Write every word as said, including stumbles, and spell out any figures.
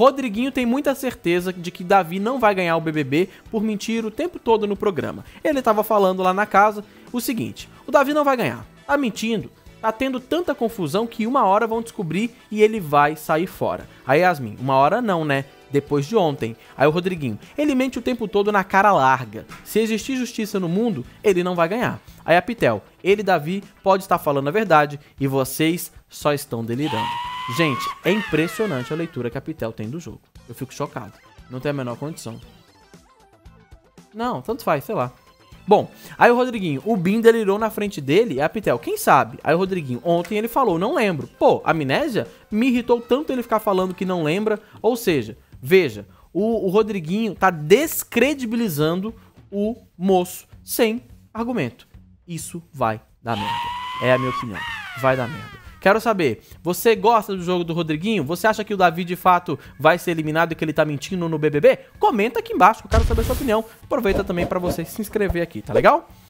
Rodriguinho tem muita certeza de que Davi não vai ganhar o B B B por mentir o tempo todo no programa. Ele estava falando lá na casa o seguinte: o Davi não vai ganhar, tá mentindo, tá tendo tanta confusão que uma hora vão descobrir e ele vai sair fora. Aí Yasmin, uma hora não, né? Depois de ontem. Aí o Rodriguinho, ele mente o tempo todo na cara larga. Se existir justiça no mundo, ele não vai ganhar. Aí a Pitel, ele, Davi, pode estar falando a verdade e vocês só estão delirando. Gente, é impressionante a leitura que a Pitel tem do jogo. Eu fico chocado. Não tem a menor condição. Não, tanto faz, sei lá. Bom, aí o Rodriguinho, o Bin delirou na frente dele e a Pitel, quem sabe? Aí o Rodriguinho, ontem ele falou, não lembro. Pô, amnésia? Me irritou tanto ele ficar falando que não lembra. Ou seja... Veja, o, o Rodriguinho tá descredibilizando o moço sem argumento. Isso vai dar merda. É a minha opinião. Vai dar merda. Quero saber, você gosta do jogo do Rodriguinho? Você acha que o Davi de fato vai ser eliminado e que ele tá mentindo no B B B? Comenta aqui embaixo, eu quero saber a sua opinião. Aproveita também para você se inscrever aqui, tá legal?